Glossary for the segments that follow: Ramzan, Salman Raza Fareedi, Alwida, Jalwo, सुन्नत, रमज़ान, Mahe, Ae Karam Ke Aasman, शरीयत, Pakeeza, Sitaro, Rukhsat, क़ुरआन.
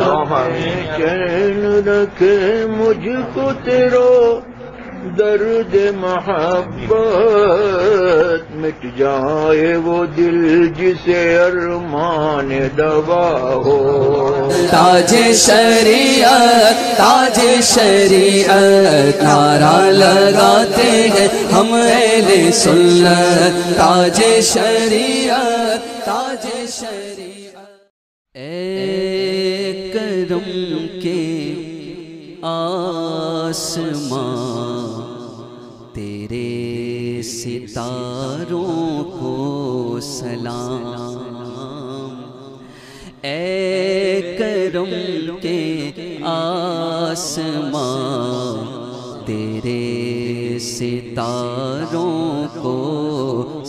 चैन रखे मुझको तेरो दर्द मोहब्बत, मिट जाए वो दिल जिसे अरमान दवा हो। ताजे शरीयत, ताजे शरीयत नारा लगाते हैं हम अहले सुन्नत। ताजे शरीयत, ताजे शरीयत। ए करम के आसमां तेरे सितारों को सलाम। ए करम के आसमां तेरे सितारों को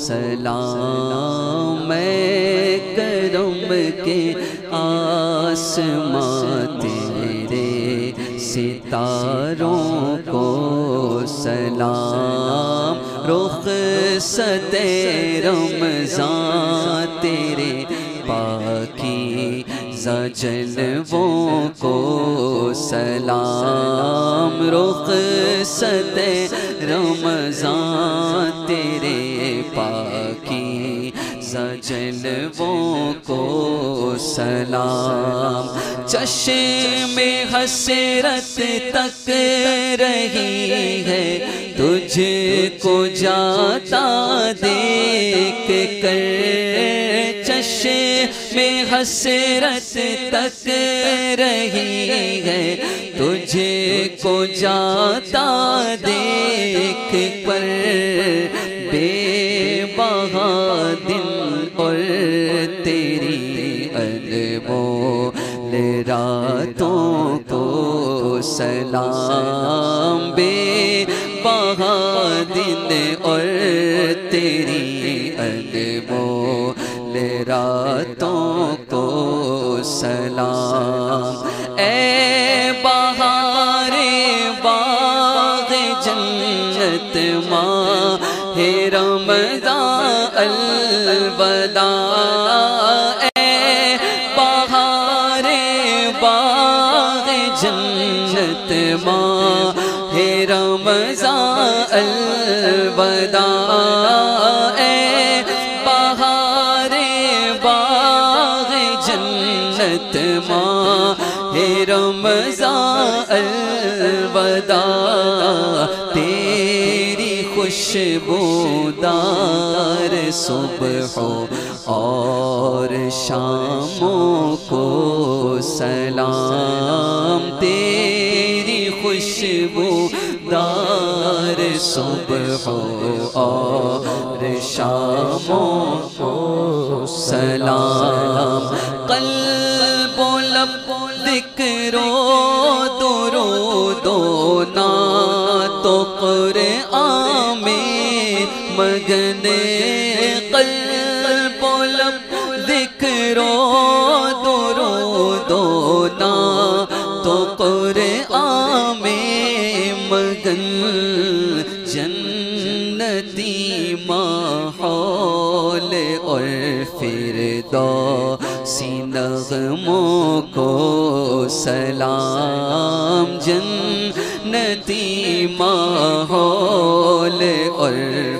सलाम। ए करम के आसमां तेरे सितारों को सलाम। रुखसत रमज़ां तेरे पाकीज़ा जलवों को सलाम। रुखसत रमज़ां तेरे पाकीज़ा जलवों को सलाम। चश्मे हसरत तक रही है तुझको जाता देख कर। चश्मे हसरत तक रही है तुझको जाता देख कर। बेबहा दिन और तेरी अनमोल रातों को सलाम। बेबहा दिन और तेरी अनमोल रातों को सलाम। ए बहारे बाग जन्नत माहे रमज़ां अलविदा। माहे रमज़ां अलविदा। बहारे बाग जन्नत माहे रमज़ां अलविदा। तेरी खुशबूदार सुबहों और शामों को सलाम। खुशबूदार सुबह और शामों को सलाम। क़ल्बो लबो ज़िक्रो दुरूदो नातो क़ुरआन में मगन। क़ल्बो लबो ज़िक्रो दुरूदो नातो क़ुरआन मगन। जन्नती माहौल और फिरदौसी नगमों को सलाम। जन्नती माहौल और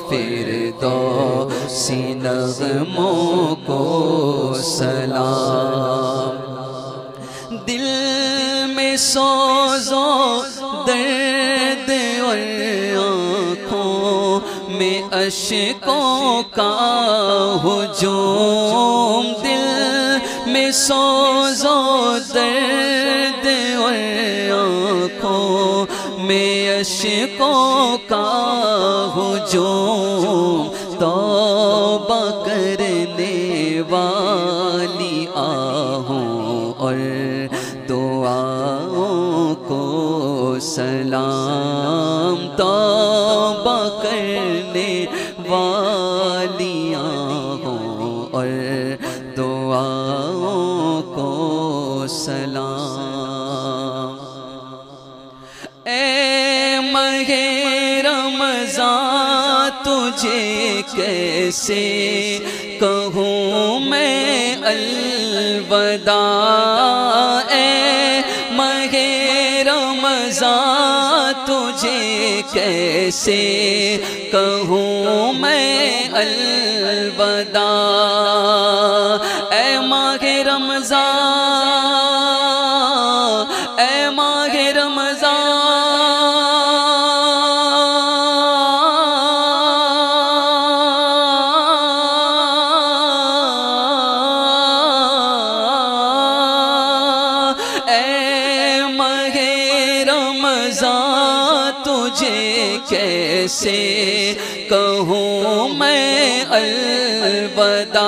फिरदौसी नगमों को सलाम। दिल में सोजो दर्द और आँखों में अशकों का हुजूम। दिल में सोजो दर्द और आँखों में अशकों का हुजूम। तौबा करने वाली आहों और दुआओं को सलाम। तौबा करने वालियाँ हो और दुआओं को सलाम। ए महे रमज़ां तुझे कैसे कहूँ मैं अलविदा। ए कैसे कहूँ मैं अलविदा, ऐ माहे रमज़ान, ऐ माहे रमज़ान, ऐ माहे रमज़ान, तुझे कैसे कहूँ मैं अलविदा,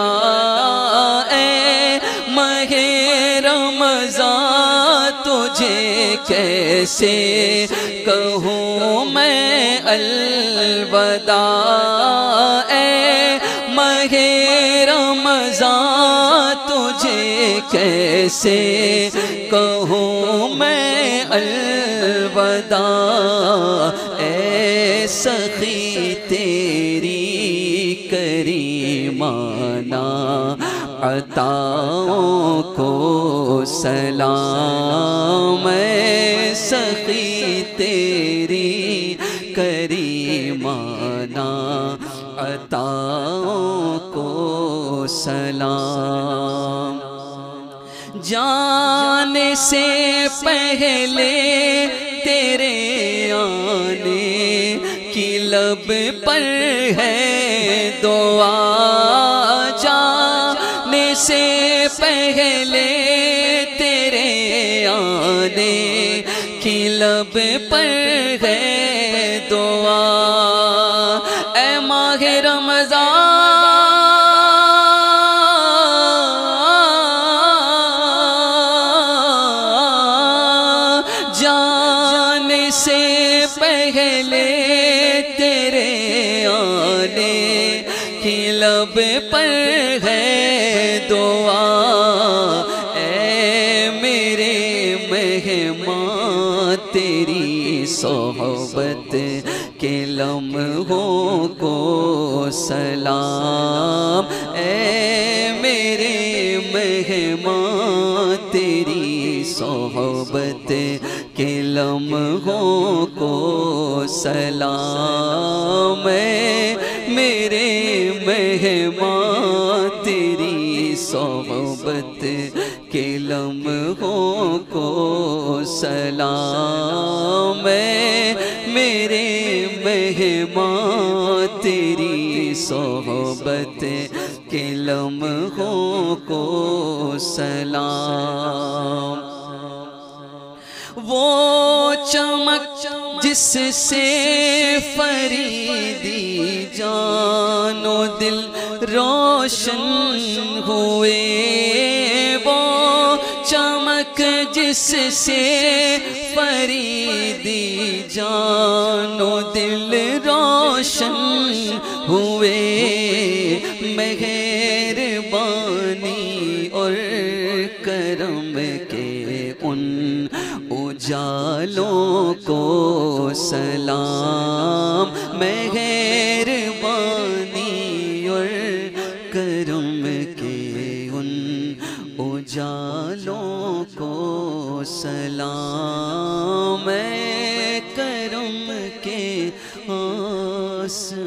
ऐ माहे रमज़ान, तुझे कैसे कहूँ मैं अलविदा, ऐ माहे रमज़ान, तुझे कैसे कहूँ मैं अलविदा, ऐ सखी तेरी करीमाना अताओं को सलाम, ऐ सखी तेरी करीमाना अताओं को सलाम। जाने से पहले तेरे आने की लब पर है दुआ, जाने से पहले तेरे आने की लब पर है दुआ, ऐ माहे रमज़ान, पहले तेरे आने की लब पर है दुआ, ऐ मेरे मेहमान, तेरी सोहबत के लम्हों को सलाम, ऐ मेरे मेहमान, तेरी सोहबत के लम्हों को सलाम, मेरे मेहमान, तेरी सोहबत के लम्हों को सलाम, मेरे मेहमान, तेरी सोहबत के लम्हों को सलाम। वो चमक जिससे फरीदी जानो दिल रोशन हुए, वो चमक जिससे फरीदी जानो दिल रोशन हुए, मेहरबानी और करम के उन उजालों को सलाम, मेहरबानी और करम के उन उजालों को सलाम, करम के आसमां।